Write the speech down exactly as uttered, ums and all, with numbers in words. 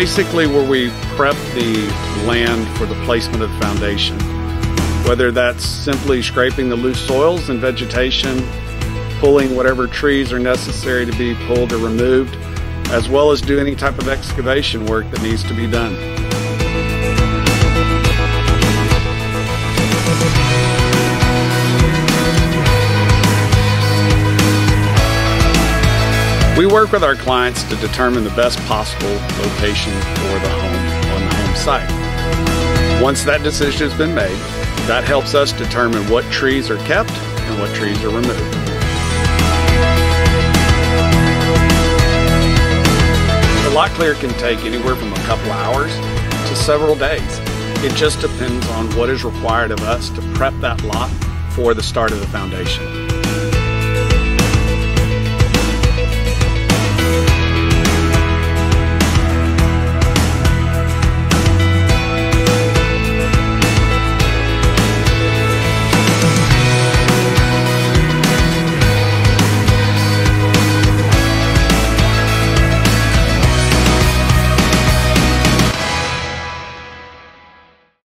basically where we prep the land for the placement of the foundation. Whether that's simply scraping the loose soils and vegetation, pulling whatever trees are necessary to be pulled or removed, as well as do any type of excavation work that needs to be done. We work with our clients to determine the best possible location for the home on the home site. Once that decision has been made, that helps us determine what trees are kept and what trees are removed. The lot clear can take anywhere from a couple hours to several days. It just depends on what is required of us to prep that lot for the start of the foundation.